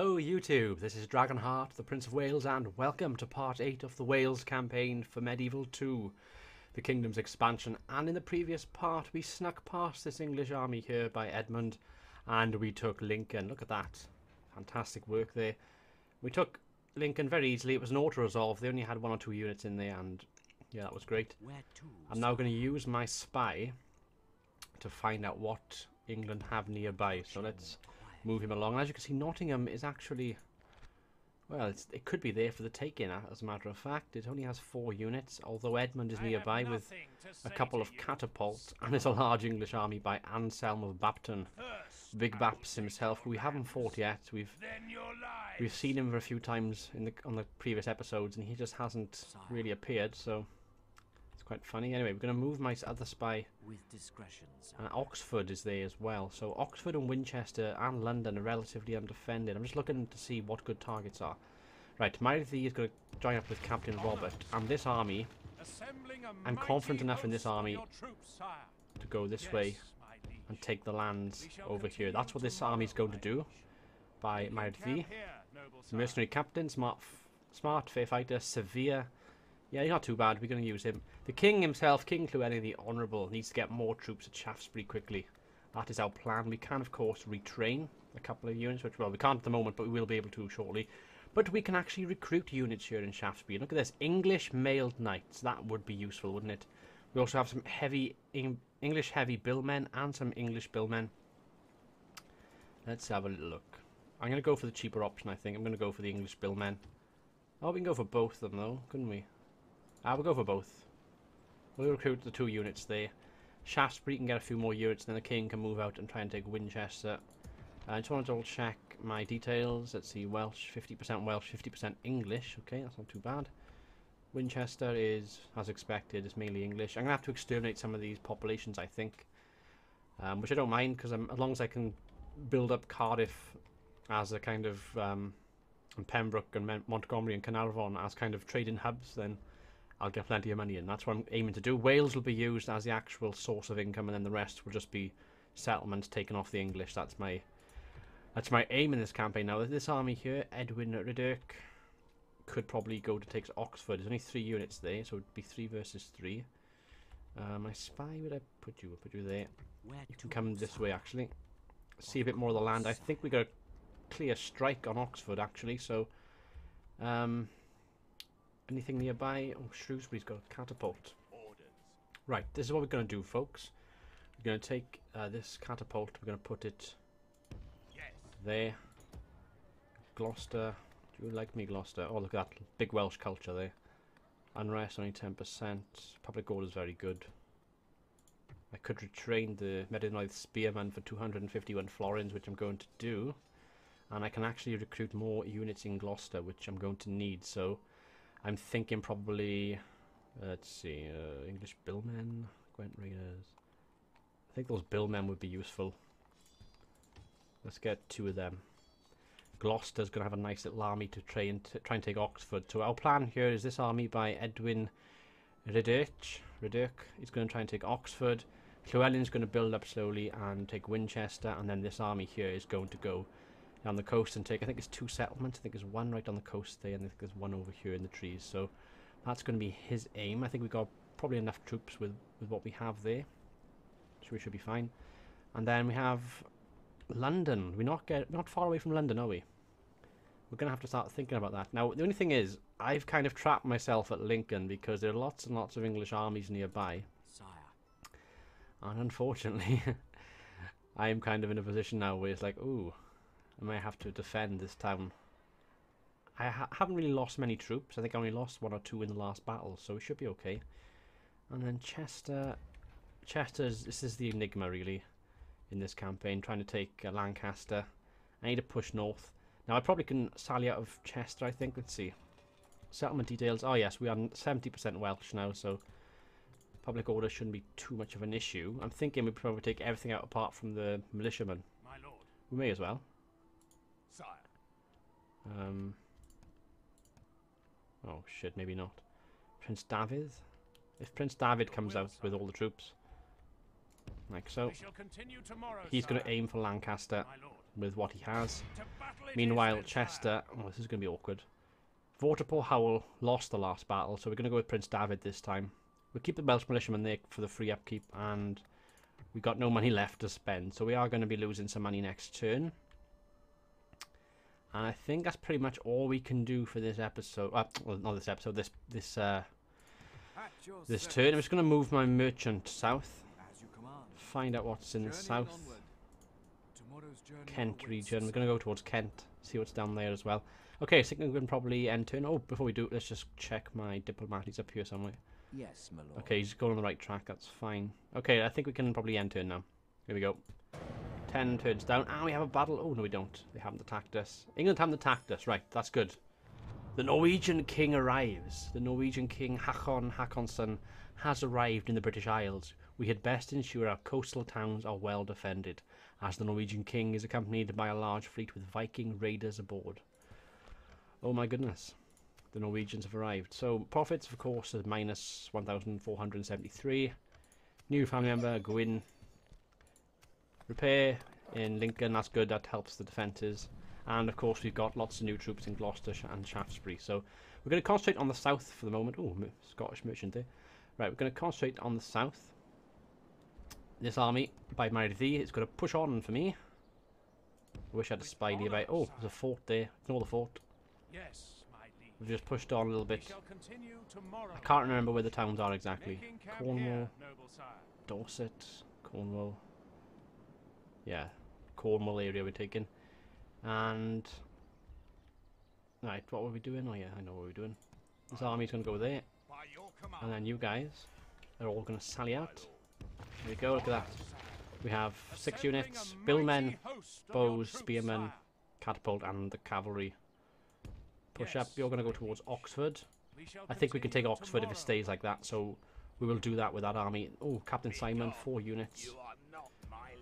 Hello YouTube, this is Dragonheart, the Prince of Wales, and welcome to part 8 of the Wales campaign for Medieval 2, the Kingdom's Expansion. And in the previous part we snuck past this English army here by Edmund and we took Lincoln. Look at that, fantastic work there. We took Lincoln very easily. It was an auto-resolve, they only had one or two units in there, and yeah, that was great. I'm now going to use my spy to find out what England have nearby, so let's move him along. And as you can see, Nottingham is actually, well, it could be there for the taking, as a matter of fact. It only has 4 units, although Edmund is nearby with a couple of catapults, and it's a large English army by Anselm of Bapton. Big Baps himself, who we haven't fought yet. We've seen him for a few times on the previous episodes, and he just hasn't really appeared, so it's quite funny. Anyway, we're going to move my other spy. With discretion, Oxford is there as well. So Oxford and Winchester and London are relatively undefended. I'm just looking to see what good targets are. Right, Myrd V is going to join up with Captain Robert. And this army, I'm confident enough in this army to go this way and take the lands over here. That's what this army is going to do by Myrd V. Mercenary captain, smart fair fighter, severe. Yeah, he's not too bad. We're going to use him. The king himself, King Cluetti the Honourable, needs to get more troops at Shaftesbury quickly. That is our plan. We can, of course, retrain a couple of units, which, well, we can't at the moment, but we will be able to shortly. But we can actually recruit units here in Shaftesbury. Look at this. English mailed knights. That would be useful, wouldn't it? We also have some heavy English heavy billmen and some English billmen. Let's have a little look. I'm going to go for the cheaper option, I think. I'm going to go for the English billmen. Oh, we can go for both of them, though, couldn't we? We'll go for both. We'll recruit the 2 units there. Shaftesbury can get a few more units, then the king can move out and try and take Winchester. I just want to double check my details. Let's see, Welsh, 50% Welsh, 50% English. Okay, that's not too bad. Winchester is, as expected, is mainly English. I'm going to have to exterminate some of these populations, I think. Which I don't mind, because as long as I can build up Cardiff as a kind of... and Pembroke and Montgomery and Carnarvon as kind of trading hubs, then I'll get plenty of money in. That's what I'm aiming to do. Wales will be used as the actual source of income, and then the rest will just be settlements taken off the English. That's my aim in this campaign. Now, this army here, Edwin Rhydderch, could probably go to take Oxford. There's only 3 units there, so it'd be 3 versus 3. My spy, would I put you? I'll put you there. You can come this way, actually. See a bit more of the land. I think we got a clear strike on Oxford, actually, so... Anything nearby? Oh, Shrewsbury's got a catapult. Right, this is what we're going to do, folks. We're going to take this catapult, we're going to put it there. Gloucester. Do you like me, Gloucester? Oh, look at that. Big Welsh culture there. Unrest, only 10%. Public order is very good. I could retrain the Medinaith spearman for 251 florins, which I'm going to do. And I can actually recruit more units in Gloucester, which I'm going to need, so... I'm thinking probably, let's see, English billmen, Gwent Raiders. I think those billmen would be useful. Let's get 2 of them. Gloucester's going to have a nice little army to try and take Oxford. So our plan here is this army by Edwin Rhydderch. He's going to try and take Oxford. Llewellyn's going to build up slowly and take Winchester. And then this army here is going to go down the coast and take, I think it's 2 settlements. I think there's 1 right on the coast there, and I think there's 1 over here in the trees, so that's going to be his aim. I think we've got probably enough troops with what we have there, so we should be fine. And then we have London. We're not far away from London, are we? We're going to have to start thinking about that. Now, the only thing is, I've kind of trapped myself at Lincoln because there are lots and lots of English armies nearby. And unfortunately, I am kind of in a position now where it's like, ooh, I may have to defend this town. I haven't really lost many troops. I think I only lost 1 or 2 in the last battle, so it should be okay. And then Chester. Chester's, this is the enigma, really, in this campaign, trying to take Lancaster. I need to push north. Now, I probably can sally out of Chester, I think. Let's see. Settlement details. Oh, yes, we are 70% Welsh now, so public order shouldn't be too much of an issue. I'm thinking we probably take everything out apart from the militiamen. My lord. We may as well. Oh shit, maybe not. Prince David? If Prince David comes out with all the troops, like so, he's going to aim for Lancaster. with what he has. Meanwhile, Chester... Oh, this is going to be awkward. Vortipor Hywel lost the last battle, so we're going to go with Prince David this time. We'll keep the Welsh Militiaman there for the free upkeep, and we got no money left to spend, so we are going to be losing some money next turn. And I think that's pretty much all we can do for this episode. Well, not this episode, this turn. I'm just going to move my merchant south. Find out what's in the south. Kent region. We're going to go towards Kent. See what's down there as well. Okay, so we can probably end turn. Oh, before we do, let's just check my diplomat. He's up here somewhere. Yes, my lord. Okay, he's going on the right track. That's fine. Okay, I think we can probably end turn now. Here we go. 10 turns down. Ah, we have a battle. Oh, no, we don't. They haven't attacked us. England haven't attacked us. Right, that's good. The Norwegian king arrives. The Norwegian king, Hakon Hakonson, has arrived in the British Isles. We had best ensure our coastal towns are well defended, as the Norwegian king is accompanied by a large fleet with Viking raiders aboard. Oh my goodness. The Norwegians have arrived. So, profits, of course, is minus 1,473. New family member, Gwyn. Repair in Lincoln, that's good, that helps the defences. And, of course, we've got lots of new troops in Gloucester and Shaftesbury. So, we're going to concentrate on the south for the moment. Oh, Scottish merchant there. Right, we're going to concentrate on the south. This army, by Myrd V, it's going to push on for me. I wish I had a spy nearby. Oh, there's a fort there. Ignore the fort. Yes. We've just pushed on a little bit. I can't remember where the towns are exactly. Cornwall, Dorset, Cornwall. Yeah, Cornwall area we're taking. And right, what were we doing? Oh yeah, I know what we're doing. This army's going to go there, and then you guys are all going to sally out. There we go. Look at that. We have 6 units: billmen, bows, spearmen, catapult, and the cavalry. Push up. You're going to go towards Oxford. I think we can take Oxford if it stays like that, so we will do that with that army. Oh, Captain Simon, 4 units.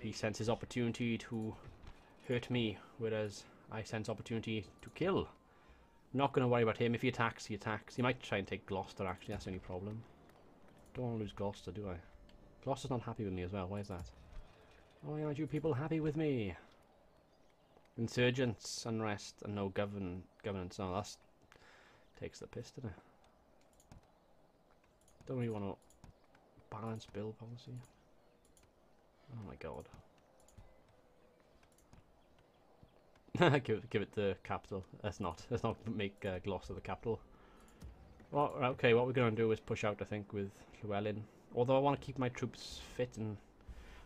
He senses opportunity to hurt me, whereas I sense opportunity to kill. I'm not going to worry about him. If he attacks, he attacks. He might try and take Gloucester, actually. That's the only problem. Don't want to lose Gloucester, do I? Gloucester's not happy with me as well. Why is that? Why aren't you people happy with me? Insurgents, unrest, and no governance. Oh, that takes the piss, doesn't it? Don't really want to balance bill policy. Oh my god. give it the capital. Let's not make Gloucester the capital. Well, okay, what we're going to do is push out, I think, with Llewellyn. Although I want to keep my troops fit and...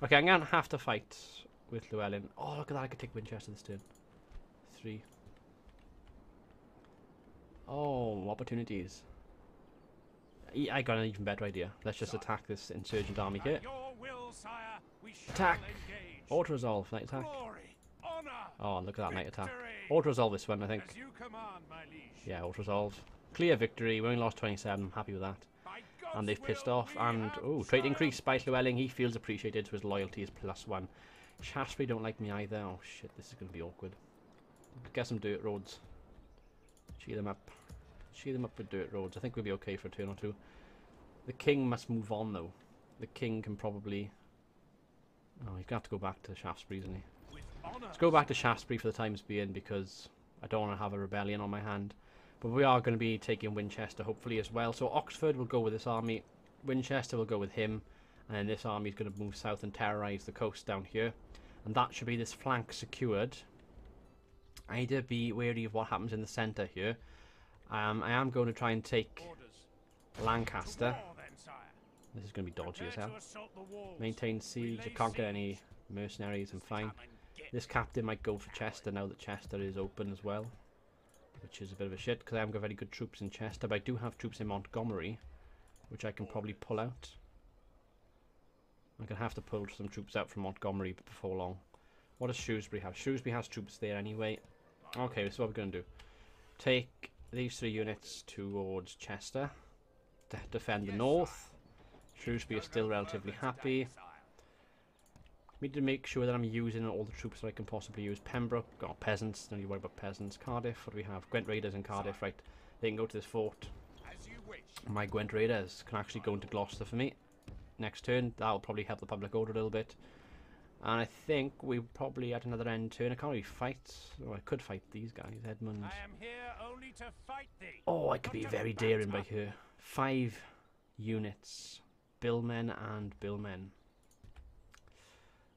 Okay, I'm going to have to fight... with Llewellyn. Oh, look at that. I could take Winchester this turn. 3. Oh, opportunities. I got an even better idea. Let's just attack this insurgent army here. Attack! Auto-resolve, knight attack. Oh, look at that, knight attack. Auto-resolve this one, I think. Yeah, auto-resolve. Clear victory. We only lost 27. I'm happy with that. And they've pissed off. And, oh, trait increase by Llewellyn. He feels appreciated, so his loyalty is +1. Shaftesbury don't like me either. Oh shit, this is going to be awkward. Get some dirt roads. Cheer them up. Cheer them up with dirt roads. I think we'll be okay for a turn or two. The king must move on though. The king can probably... Oh, he's going to have to go back to Shaftesbury, isn't he? Let's go back to Shaftesbury for the time's being because I don't want to have a rebellion on my hand. But we are going to be taking Winchester hopefully as well. So Oxford will go with this army. Winchester will go with him. And this army is going to move south and terrorise the coast down here. And that should be this flank secured. I need to be wary of what happens in the centre here. I am going to try and take Lancaster. This is going to be dodgy as hell. Maintain siege. I can't get any mercenaries. I'm fine. This captain might go for Chester now that Chester is open as well. Which is a bit of a shit because I haven't got very good troops in Chester. But I do have troops in Montgomery, which I can probably pull out. I'm going to have to pull some troops out from Montgomery before long. What does Shrewsbury have? Shrewsbury has troops there anyway. Okay, this is what we're going to do. Take these 3 units towards Chester. To defend the north. Shrewsbury is still relatively happy. I need to make sure that I'm using all the troops that I can possibly use. Pembroke, got peasants. Don't you worry about peasants. Cardiff, what do we have? Gwent Raiders in Cardiff, right. They can go to this fort. My Gwent Raiders can actually go into Gloucester for me. Next turn, that'll probably help the public order a little bit. And I think we're probably at another end turn. I can't really fight. Oh, I could fight these guys, Edmund. I am here only to fight thee. Oh, I could be very daring by her. 5 units. Billmen and billmen.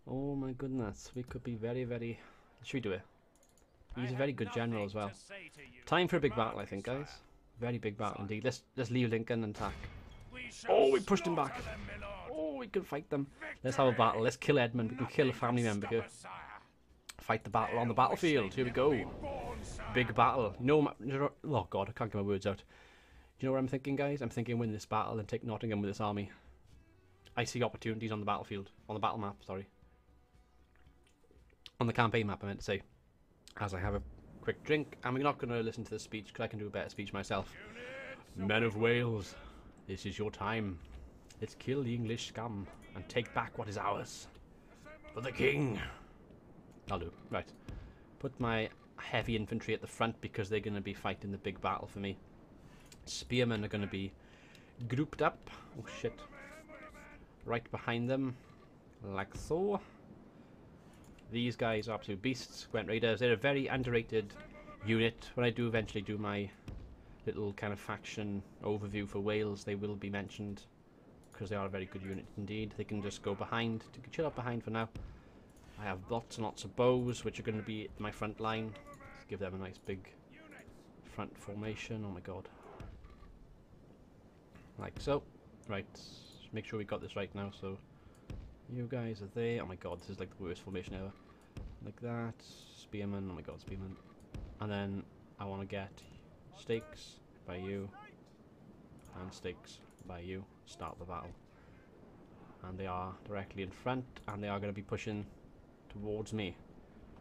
Oh my goodness. We could be very, very... Should we do it? He's a very good general as well. Time for a big battle, I think, guys. Very big battle indeed. Let's leave Lincoln and attack. Oh, we pushed him back. Oh, we can fight them. Let's have a battle. Let's kill Edmund. We can kill a family member here. Fight the battle on the battlefield. Here we go. Big battle. No, oh God, I can't get my words out. You know what I'm thinking, guys? I'm thinking win this battle and take Nottingham with this army. I see opportunities on the battlefield. On the battle map, sorry. On the campaign map, I meant to say. As I have a quick drink, and we're not going to listen to this speech because I can do a better speech myself. Men of Wales, this is your time. Let's kill the English scum and take back what is ours. For the king. I'll do. Right. Put my heavy infantry at the front because they're going to be fighting the big battle for me. Spearmen are going to be grouped up. Oh shit. Right behind them. Like so. These guys are absolute beasts, Gwent Raiders. They're a very underrated unit. When I do eventually do my little kind of faction overview for Wales, they will be mentioned because they are a very good unit indeed. They can just go behind, to chill up behind for now. I have lots and lots of bows, which are going to be my front line. Let's give them a nice big front formation. Oh my god. Like so. Right, make sure we got this right now, so... You guys are there. Oh my god, this is like the worst formation ever. Like that. Spearman. Oh my god, Spearman. And then I want to get stakes by you. And stakes by you. Start the battle. And they are directly in front. And they are going to be pushing towards me.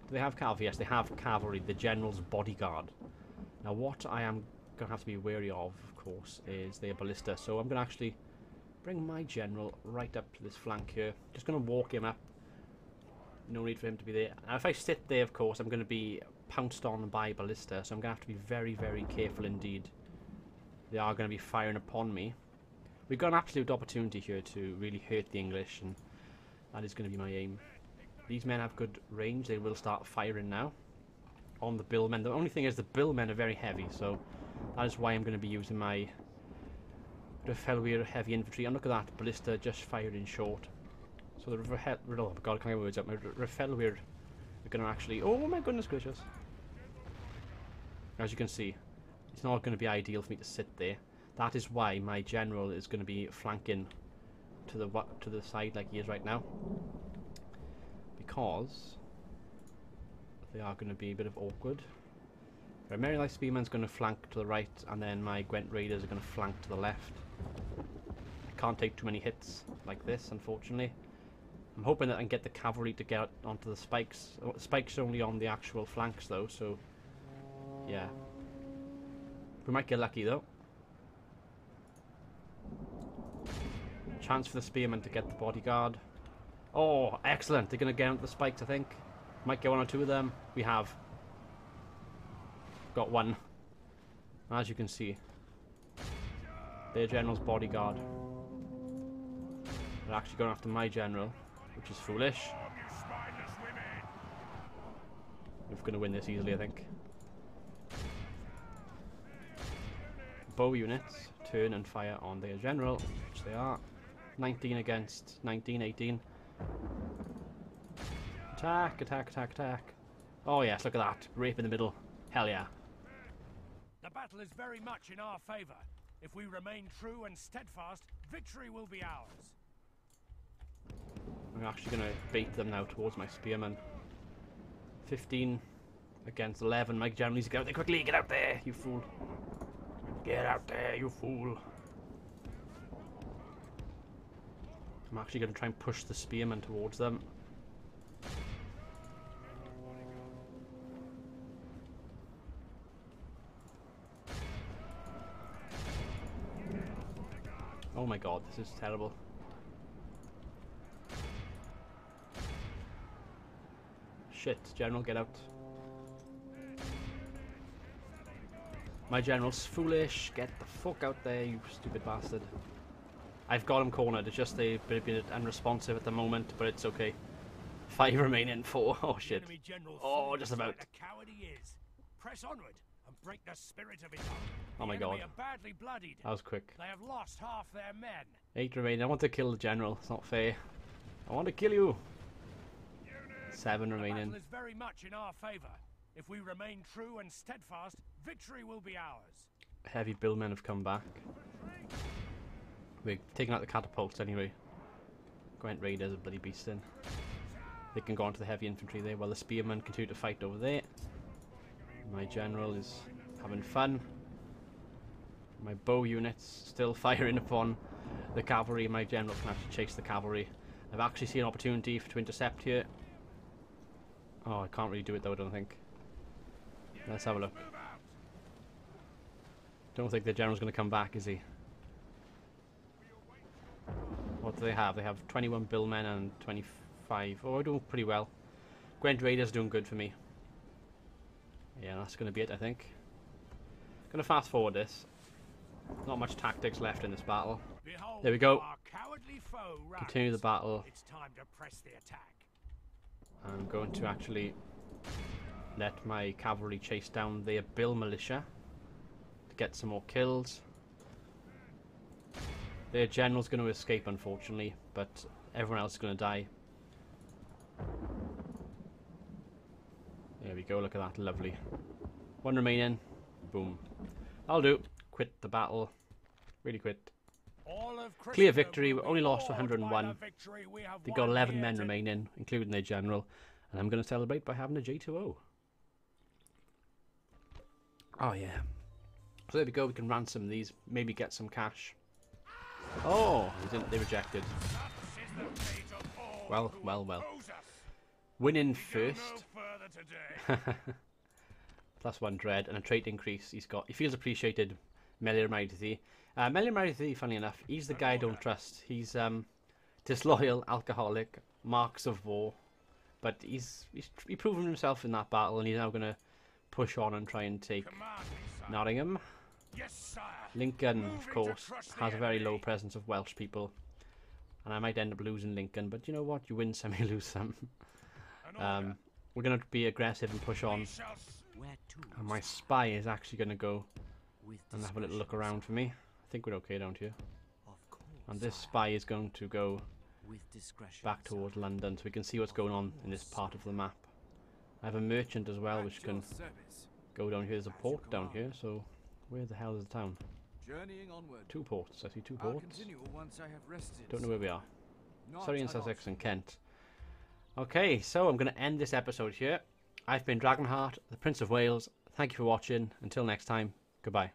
Do they have cavalry? Yes, they have cavalry. The general's bodyguard. Now what I am going to have to be wary of course, is their ballista. So I'm going to actually... bring my general right up to this flank here. Just going to walk him up. No need for him to be there. Now if I sit there, of course, I'm going to be pounced on by ballista. So I'm going to have to be very, very careful indeed. They are going to be firing upon me. We've got an absolute opportunity here to really hurt the English. And that is going to be my aim. These men have good range. They will start firing now. On the billmen. The only thing is the billmen are very heavy. So that is why I'm going to be using my... Rhyfelwyr heavy infantry, and look at that, ballista just fired in short. So the Rhyfelwyr, oh god, I can't get my words out, my Rhyfelwyr are going to actually, oh my goodness gracious. As you can see, it's not going to be ideal for me to sit there. That is why my general is going to be flanking to the side like he is right now. Because they are going to be a bit of awkward. Right, Merrylight Spearman's going to flank to the right, and then my Gwent Raiders are going to flank to the left. I can't take too many hits like this, unfortunately. I'm hoping that I can get the cavalry to get onto the spikes. Oh, the spikes are only on the actual flanks, though, so... yeah. We might get lucky, though. Chance for the Spearman to get the bodyguard. Oh, excellent! They're going to get onto the spikes, I think. Might get one or two of them. We have. Got one. As you can see, their general's bodyguard. They're actually going after my general, which is foolish. We're going to win this easily, I think. Bow units turn and fire on their general, which they are. 19 against 19, 18. Attack, attack, attack, attack. Oh yes, look at that. Rape in the middle. Hell yeah. The battle is very much in our favour. If we remain true and steadfast, victory will be ours. I'm actually going to bait them now towards my spearmen. 15 against 11. My general needs to get out there quickly. Get out there, you fool. Get out there, you fool. I'm actually going to try and push the spearmen towards them. Oh my god, this is terrible. Shit, general, get out. My general's foolish. Get the fuck out there, you stupid bastard. I've got him cornered. It's just they've been unresponsive at the moment, but it's okay. party remaining. 4. Oh shit. Oh, just about. Press onward and break the spirit of it. Oh my god. That was quick. They have lost half their men. 8 remaining. I want to kill the general. It's not fair. I want to kill you. 7 remaining. The battle is very much in our favor. If we remain true and steadfast, victory will be ours. Heavy bill men have come back. We're taking out the catapults anyway. Gwent Raiders are bloody beasting. They can go on to the heavy infantry there while the spearmen continue to fight over there. My general is having fun. My bow units still firing upon the cavalry. My general can actually chase the cavalry. I've actually seen an opportunity to intercept here. Oh, I can't really do it though, I don't think. Let's have a look. Don't think the general's going to come back, is he? What do they have? They have 21 billmen and 25. Oh, I do pretty well. Gwent Raiders doing good for me. Yeah, that's going to be it, I think. I'm going to fast forward this. Not much tactics left in this battle. There we go. Continue the battle. I'm going to actually let my cavalry chase down their bill militia to get some more kills. Their general's going to escape, unfortunately, but everyone else is going to die. There we go, look at that, lovely. 1 remaining. Boom. That'll do. Quit the battle. Really quit. Clear victory. We only lost 101. They've got 11 men remaining, including their general. And I'm going to celebrate by having a J2O. Oh, yeah. So there we go. We can ransom these. Maybe get some cash. Oh, they rejected. Well, well, well. Winning first. +1 dread and a trait increase he's got. He feels appreciated. Melee Myrd V, funny enough, he's the guy I don't trust. He's disloyal, alcoholic, marks of war. But he's proven himself in that battle, and he's now going to push on and try and take Nottingham. Yes, sir. Lincoln, of course, has a very low presence of Welsh people. And I might end up losing Lincoln, but you know what? You win some, you lose some. We're going to be aggressive and push on. And my spy is actually going to go and have a little look around for me. I think we're okay down here. And this spy is going to go back towards London, so we can see what's going on in this part of the map. I have a merchant as well, which can go down here. There's a port down here, so... Where the hell is the town? Two ports. I see 2 ports. Don't know where we are. Surrey and Sussex and Kent. Okay, so I'm going to end this episode here. I've been Dragonheart, the Prince of Wales. Thank you for watching. Until next time, goodbye.